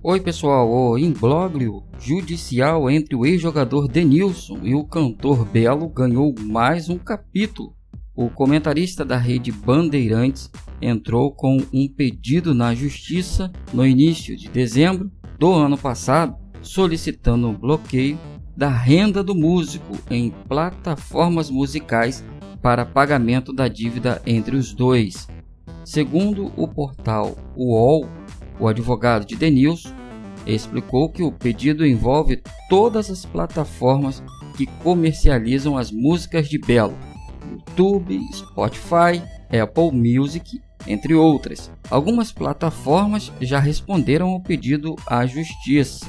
Oi pessoal, o imbróglio judicial entre o ex-jogador Denilson e o cantor Belo ganhou mais um capítulo. O comentarista da rede Bandeirantes entrou com um pedido na justiça no início de dezembro do ano passado, solicitando um bloqueio da renda do músico em plataformas musicais para pagamento da dívida entre os dois. Segundo o portal UOL, o advogado de Denilson explicou que o pedido envolve todas as plataformas que comercializam as músicas de Belo, YouTube, Spotify, Apple Music, entre outras. Algumas plataformas já responderam ao pedido à justiça.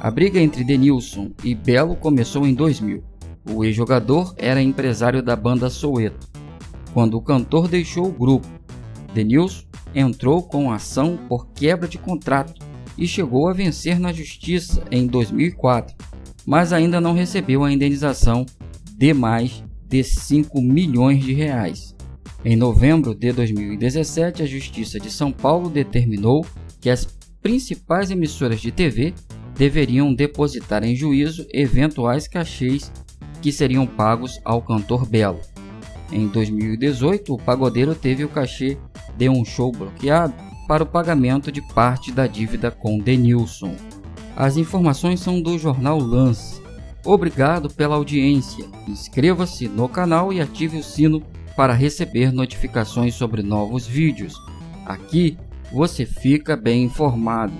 A briga entre Denilson e Belo começou em 2000. O ex-jogador era empresário da banda Soweto. Quando o cantor deixou o grupo, Denilson entrou com ação por quebra de contrato e chegou a vencer na justiça em 2004, mas ainda não recebeu a indenização de mais de 5 milhões de reais. Em novembro de 2017, a Justiça de São Paulo determinou que as principais emissoras de TV deveriam depositar em juízo eventuais cachês que seriam pagos ao cantor Belo. Em 2018, o pagodeiro teve o cachê de um show bloqueado para o pagamento de parte da dívida com Denilson. As informações são do jornal Lance. Obrigado pela audiência. Inscreva-se no canal e ative o sino para receber notificações sobre novos vídeos. Aqui você fica bem informado.